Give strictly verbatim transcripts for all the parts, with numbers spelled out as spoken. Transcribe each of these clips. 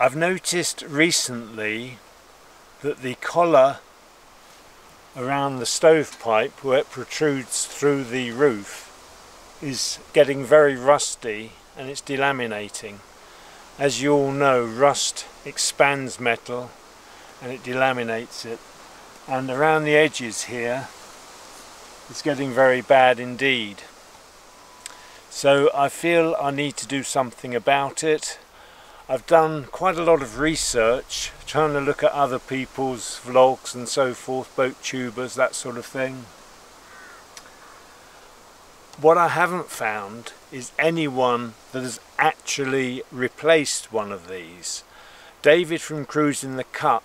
I've noticed recently that the collar around the stovepipe, where it protrudes through the roof, is getting very rusty and it's delaminating. As you all know, rust expands metal and it delaminates it, and around the edges here it's getting very bad indeed. So I feel I need to do something about it. I've done quite a lot of research, trying to look at other people's vlogs and so forth, boat tubers, that sort of thing. What I haven't found is anyone that has actually replaced one of these. David from Cruising the Cut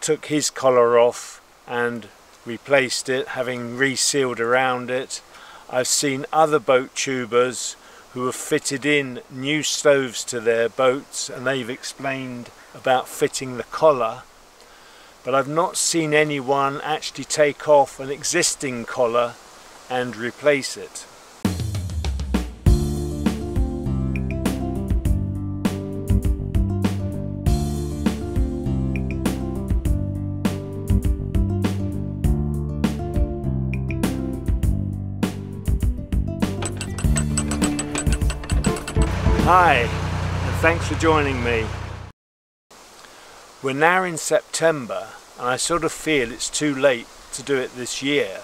took his collar off and replaced it, having resealed around it. I've seen other boat tubers who have fitted in new stoves to their boats, and they've explained about fitting the collar, but I've not seen anyone actually take off an existing collar and replace it. Hi, and thanks for joining me. We're now in September, and I sort of feel it's too late to do it this year.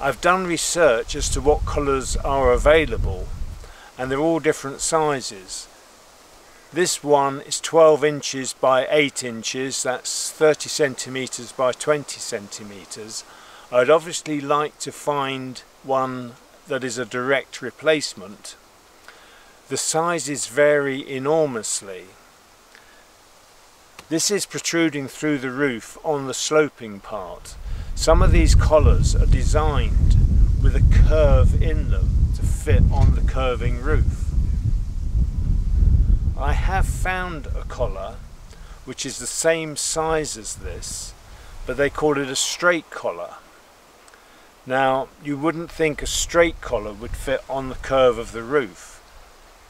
I've done research as to what colours are available, and they're all different sizes. This one is twelve inches by eight inches, that's thirty centimetres by twenty centimetres. I'd obviously like to find one that is a direct replacement. The sizes vary enormously. This is protruding through the roof on the sloping part. Some of these collars are designed with a curve in them to fit on the curving roof. I have found a collar which is the same size as this, but they call it a straight collar. Now, you wouldn't think a straight collar would fit on the curve of the roof,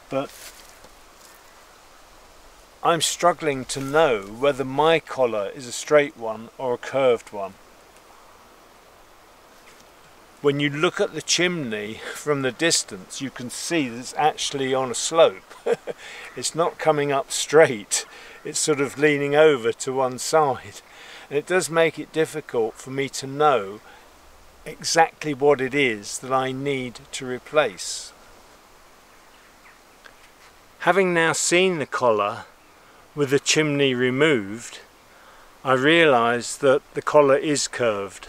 but I'm struggling to know whether my collar is a straight one or a curved one. When you look at the chimney from the distance, you can see that it's actually on a slope. It's not coming up straight, it's sort of leaning over to one side. And it does make it difficult for me to know exactly what it is that I need to replace. Having now seen the collar with the chimney removed, I realise that the collar is curved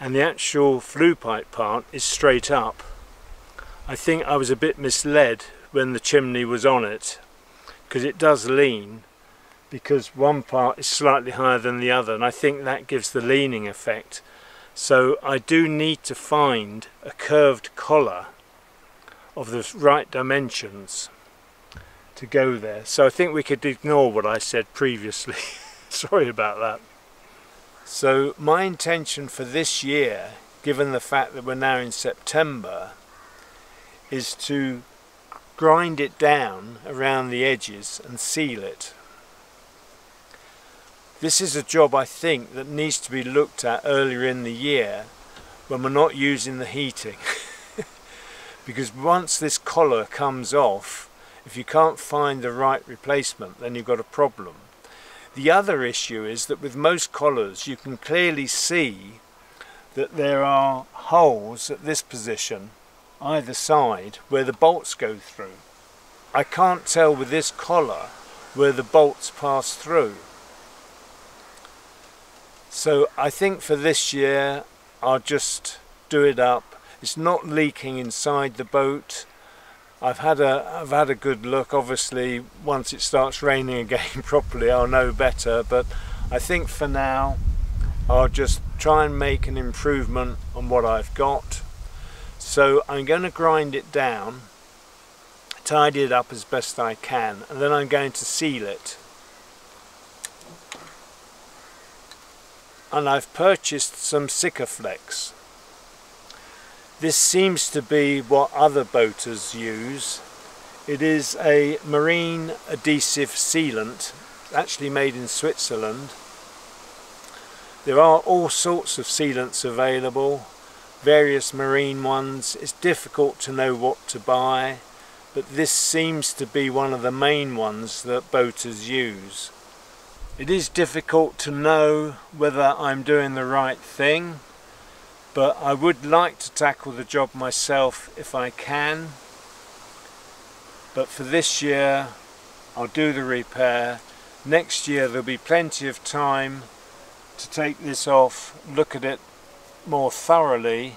and the actual flue pipe part is straight up. I think I was a bit misled when the chimney was on it, because it does lean, because one part is slightly higher than the other, and I think that gives the leaning effect. So I do need to find a curved collar of the right dimensions to go there. So I think we could ignore what I said previously. Sorry about that. So my intention for this year, given the fact that we're now in September, is to grind it down around the edges and seal it. This is a job, I think, that needs to be looked at earlier in the year when we're not using the heating. Because once this collar comes off, if you can't find the right replacement, then you've got a problem. The other issue is that with most collars you can clearly see that there are holes at this position either side where the bolts go through. I can't tell with this collar where the bolts pass through. So I think for this year I'll just do it up. It's not leaking inside the boat. I've had a I've had a good look. Obviously, once it starts raining again properly, I'll know better, but I think for now I'll just try and make an improvement on what I've got. So I'm going to grind it down, tidy it up as best I can, and then I'm going to seal it. And I've purchased some Sikaflex. This seems to be what other boaters use. It is a marine adhesive sealant, actually made in Switzerland. There are all sorts of sealants available, various marine ones. It's difficult to know what to buy, but this seems to be one of the main ones that boaters use. It is difficult to know whether I'm doing the right thing, but I would like to tackle the job myself if I can. But for this year, I'll do the repair. Next year there'll be plenty of time to take this off, look at it more thoroughly,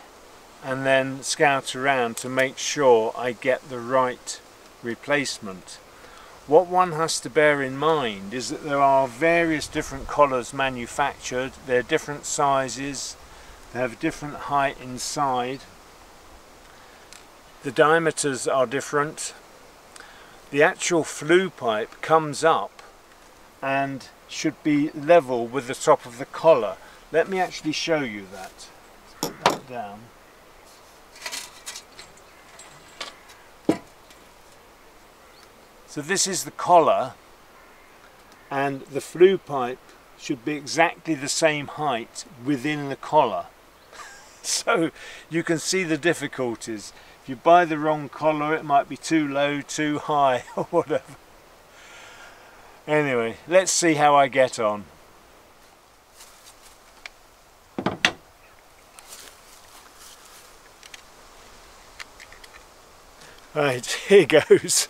and then scout around to make sure I get the right replacement. What one has to bear in mind is that there are various different collars manufactured. They're different sizes, they have different height inside, the diameters are different. The actual flue pipe comes up and should be level with the top of the collar. Let me actually show you that. Put that down. So this is the collar, and the flue pipe should be exactly the same height within the collar. So you can see the difficulties. If you buy the wrong collar, it might be too low, too high, or whatever. Anyway, let's see how I get on. Right, here goes.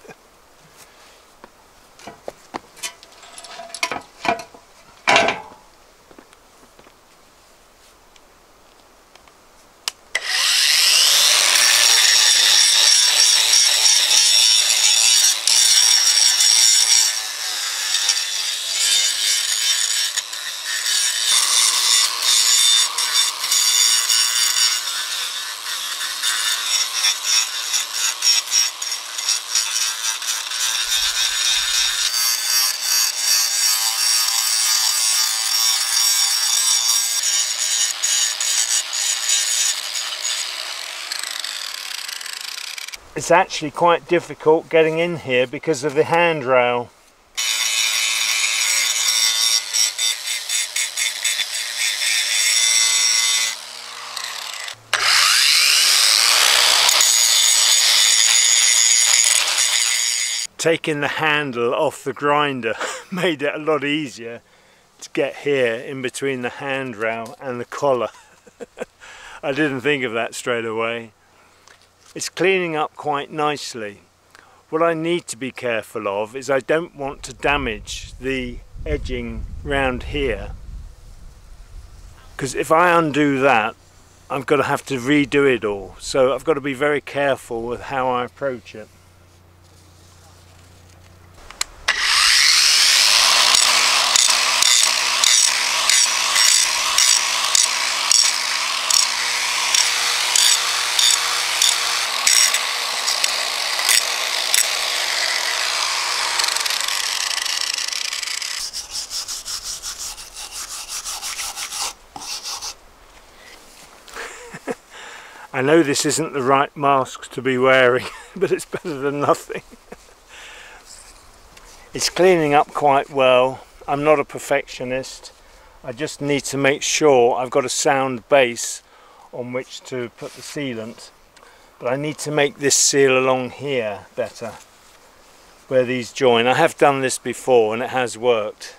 It's actually quite difficult getting in here because of the handrail. Taking the handle off the grinder made it a lot easier to get here in between the handrail and the collar. I didn't think of that straight away. It's cleaning up quite nicely. What I need to be careful of is I don't want to damage the edging round here, because if I undo that, I'm going to have to redo it all. So I've got to be very careful with how I approach it. I know this isn't the right mask to be wearing, but it's better than nothing. It's cleaning up quite well. I'm not a perfectionist. I just need to make sure I've got a sound base on which to put the sealant. But I need to make this seal along here better, where these join. I have done this before and it has worked.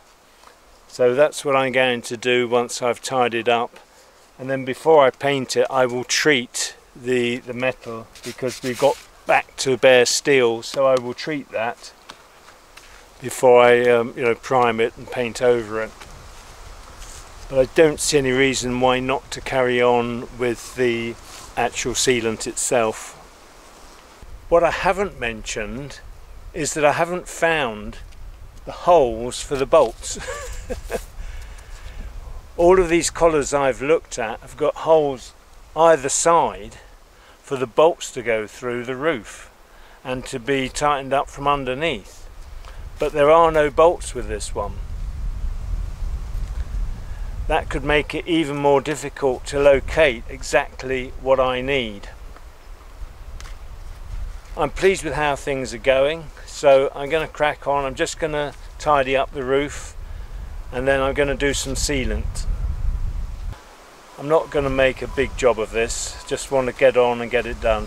So that's what I'm going to do once I've tidied up. And then before I paint it, I will treat the, the metal, because we've got back to bare steel, so I will treat that before I um, you know, prime it and paint over it. But I don't see any reason why not to carry on with the actual sealant itself. What I haven't mentioned is that I haven't found the holes for the bolts. All of these collars I've looked at have got holes either side for the bolts to go through the roof and to be tightened up from underneath, but there are no bolts with this one. That could make it even more difficult to locate exactly what I need. I'm pleased with how things are going, so I'm going to crack on. I'm just going to tidy up the roof and then I'm going to do some sealant. I'm not going to make a big job of this, just want to get on and get it done.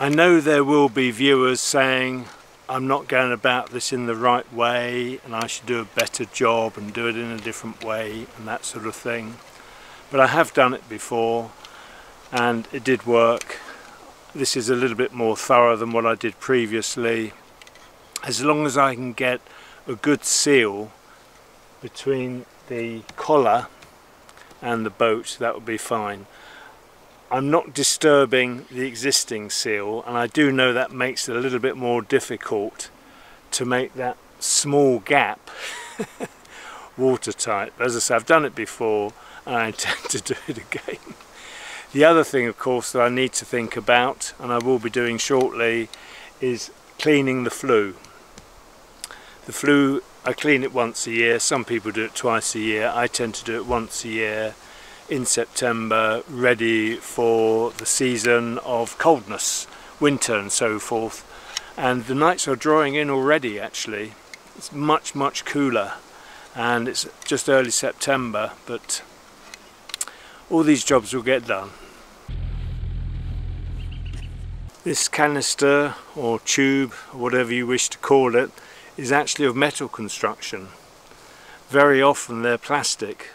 I know there will be viewers saying I'm not going about this in the right way and I should do a better job and do it in a different way and that sort of thing, but I have done it before and it did work. This is a little bit more thorough than what I did previously. As long as I can get a good seal between the collar and the boat, that would be fine. I'm not disturbing the existing seal, and I do know that makes it a little bit more difficult to make that small gap watertight. But as I say, I've done it before and I intend to do it again. The other thing, of course, that I need to think about, and I will be doing shortly, is cleaning the flue. The flue, I clean it once a year. Some people do it twice a year. I tend to do it once a year in September, ready for the season of coldness, winter and so forth. And the nights are drawing in already, actually. It's much, much cooler and it's just early September, but all these jobs will get done. This canister or tube, whatever you wish to call it, is actually of metal construction. Very often they're plastic.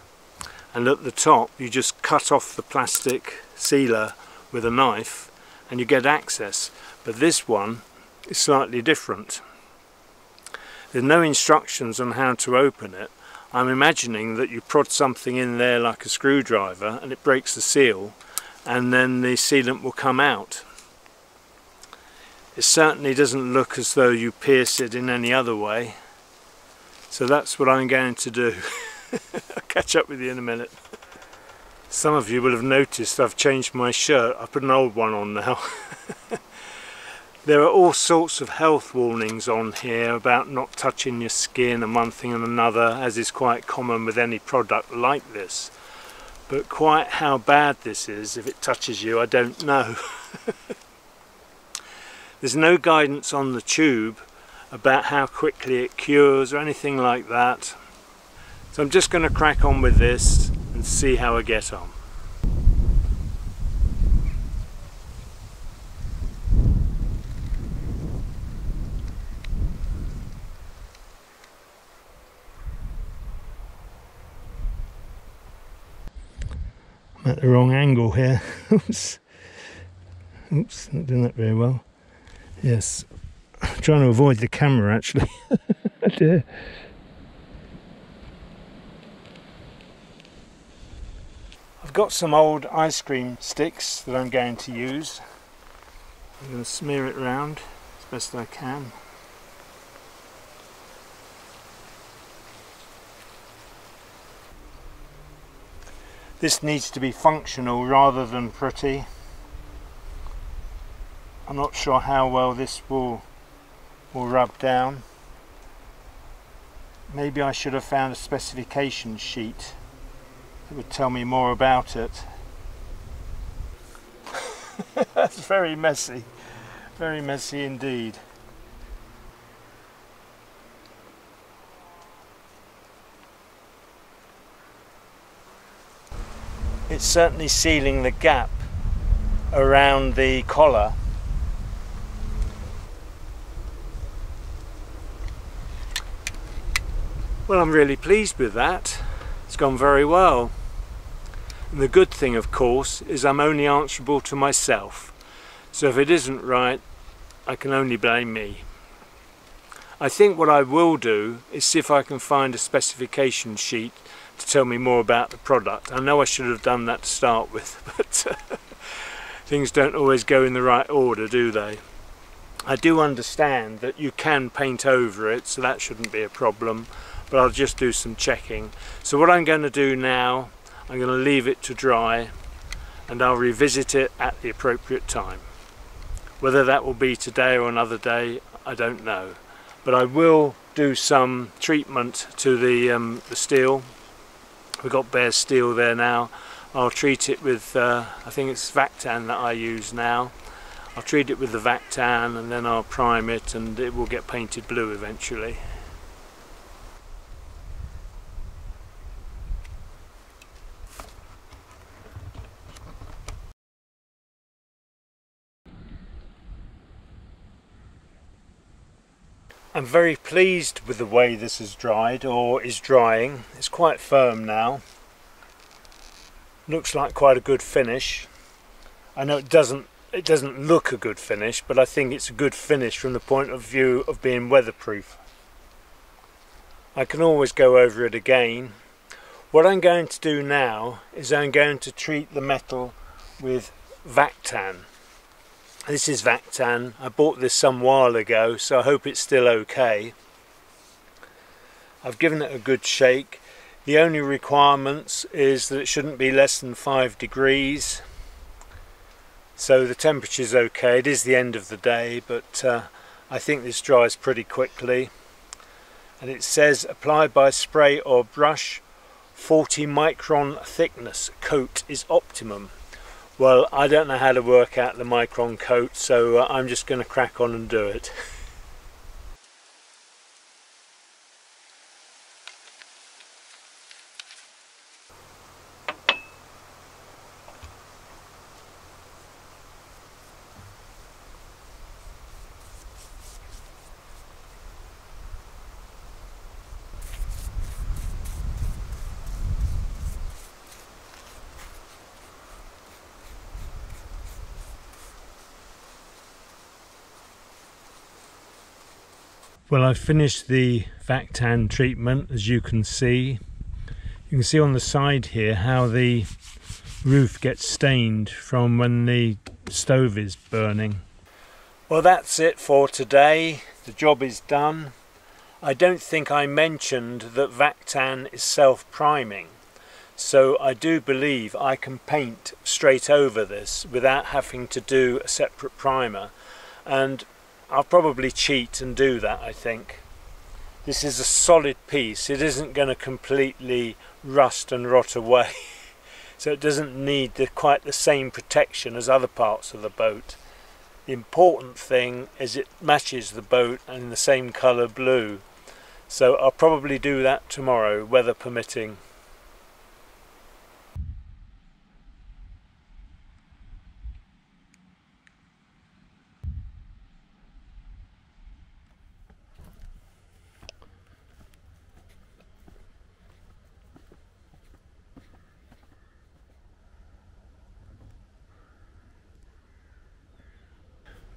And at the top you just cut off the plastic sealer with a knife and you get access, but this one is slightly different. There's no instructions on how to open it. I'm imagining that you prod something in there like a screwdriver and it breaks the seal and then the sealant will come out. It certainly doesn't look as though you pierce it in any other way, so that's what I'm going to do. I'll catch up with you in a minute. Some of you will have noticed I've changed my shirt. I've put an old one on now. There are all sorts of health warnings on here about not touching your skin and one thing and another, as is quite common with any product like this. But quite how bad this is, if it touches you, I don't know. There's no guidance on the tube about how quickly it cures or anything like that. So I'm just going to crack on with this and see how I get on. I'm at the wrong angle here. Oops. Oops, not doing that very well. Yes, I'm trying to avoid the camera actually. Oh dear. Got some old ice cream sticks that I'm going to use. I'm going to smear it round as best I can. This needs to be functional rather than pretty. I'm not sure how well this will will rub down. Maybe I should have found a specification sheet. It would tell me more about it. That's very messy, very messy indeed. It's certainly sealing the gap around the collar. Well, I'm really pleased with that. It's gone very well. And the good thing, of course, is I'm only answerable to myself. So if it isn't right, I can only blame me. I think what I will do is see if I can find a specification sheet to tell me more about the product. I know I should have done that to start with, but things don't always go in the right order, do they? I do understand that you can paint over it, so that shouldn't be a problem, but I'll just do some checking. So what I'm going to do now, I'm going to leave it to dry and I'll revisit it at the appropriate time. Whether that will be today or another day, I don't know. But I will do some treatment to the, um, the steel. We've got bare steel there now. I'll treat it with, uh, I think it's Vactan that I use now. I'll treat it with the Vactan and then I'll prime it and it will get painted blue eventually. I'm very pleased with the way this has dried, or is drying. It's quite firm now. Looks like quite a good finish. I know it doesn't it doesn't look a good finish, but I think it's a good finish from the point of view of being weatherproof. I can always go over it again. What I'm going to do now is I'm going to treat the metal with Vactan. This is Vactan. I bought this some while ago, so I hope it's still okay. I've given it a good shake. The only requirements is that it shouldn't be less than five degrees. So the temperature's okay. It is the end of the day, but uh, I think this dries pretty quickly. And it says apply by spray or brush. forty micron thickness coat is optimum. Well, I don't know how to work out the micron coat, so uh, I'm just going to crack on and do it. Well, I've finished the Vactan treatment, as you can see. You can see on the side here how the roof gets stained from when the stove is burning. Well, that's it for today. The job is done. I don't think I mentioned that Vactan is self-priming, so I do believe I can paint straight over this without having to do a separate primer, and I'll probably cheat and do that, I think. This is a solid piece. It isn't going to completely rust and rot away. So it doesn't need the, quite the same protection as other parts of the boat. The important thing is it matches the boat and in the same colour blue. So I'll probably do that tomorrow, weather permitting.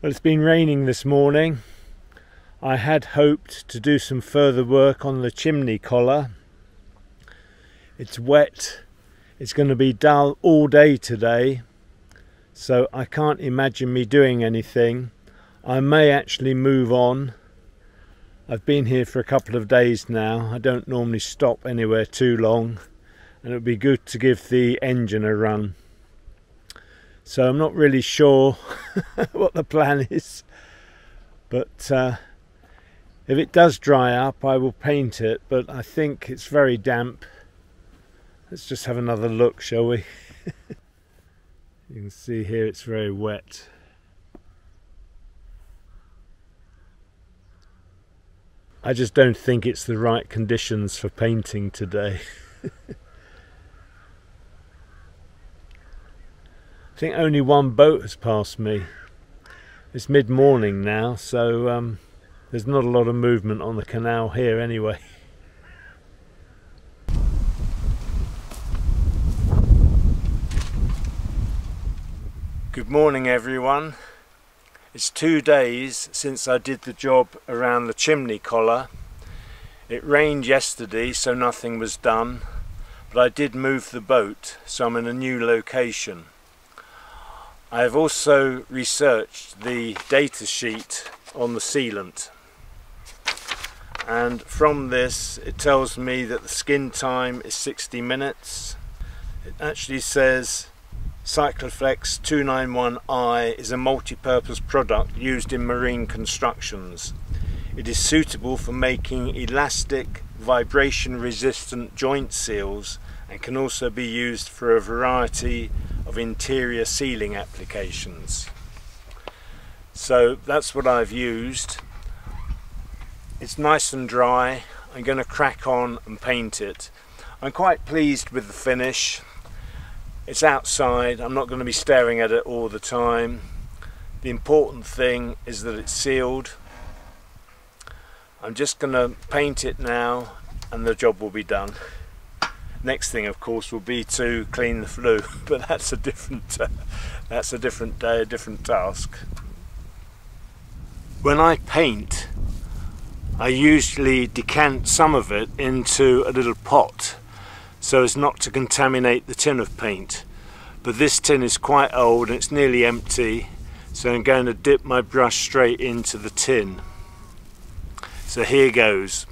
Well, it's been raining this morning. I had hoped to do some further work on the chimney collar. It's wet. It's going to be dull all day today, so I can't imagine me doing anything. I may actually move on. I've been here for a couple of days now. I don't normally stop anywhere too long, and it would be good to give the engine a run. So I'm not really sure what the plan is, but uh, if it does dry up I will paint it, but I think it's very damp. Let's just have another look, shall we? You can see here it's very wet. I just don't think it's the right conditions for painting today. I think only one boat has passed me. It's mid-morning now, so um, there's not a lot of movement on the canal here anyway. Good morning everyone. It's two days since I did the job around the chimney collar. It rained yesterday, so nothing was done, but I did move the boat, so I'm in a new location. I've also researched the data sheet on the sealant, and from this it tells me that the skin time is sixty minutes. It actually says Cycloflex two nine one i is a multi-purpose product used in marine constructions. It is suitable for making elastic, vibration-resistant joint seals and can also be used for a variety of interior sealing applications. So that's what I've used. It's nice and dry. I'm going to crack on and paint it. I'm quite pleased with the finish. It's outside. I'm not going to be staring at it all the time. The important thing is that it's sealed. I'm just going to paint it now and the job will be done. Next thing, of course, will be to clean the flue, but that's a different uh, that's a different day, a different task. When I paint, I usually decant some of it into a little pot so as not to contaminate the tin of paint, but this tin is quite old and it's nearly empty, so I'm going to dip my brush straight into the tin. So here goes.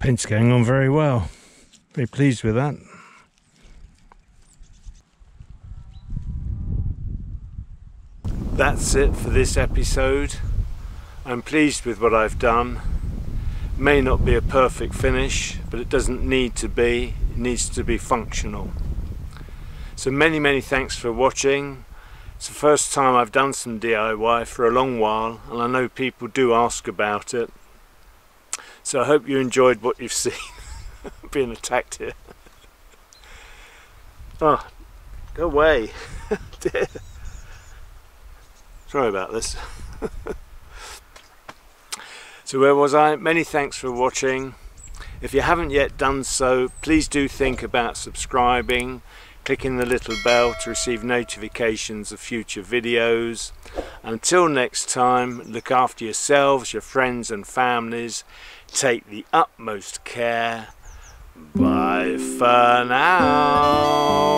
Paint's going on very well. Very pleased with that. That's it for this episode. I'm pleased with what I've done. May not be a perfect finish, but it doesn't need to be. It needs to be functional. So many, many thanks for watching. It's the first time I've done some D I Y for a long while, and I know people do ask about it. So I hope you enjoyed what you've seen. Being attacked here. Oh, go away. Dear. Sorry about this. So where was I? Many thanks for watching. If you haven't yet done so, please do think about subscribing, clicking the little bell to receive notifications of future videos. Until next time, look after yourselves, your friends and families. Take the utmost care. Bye for now.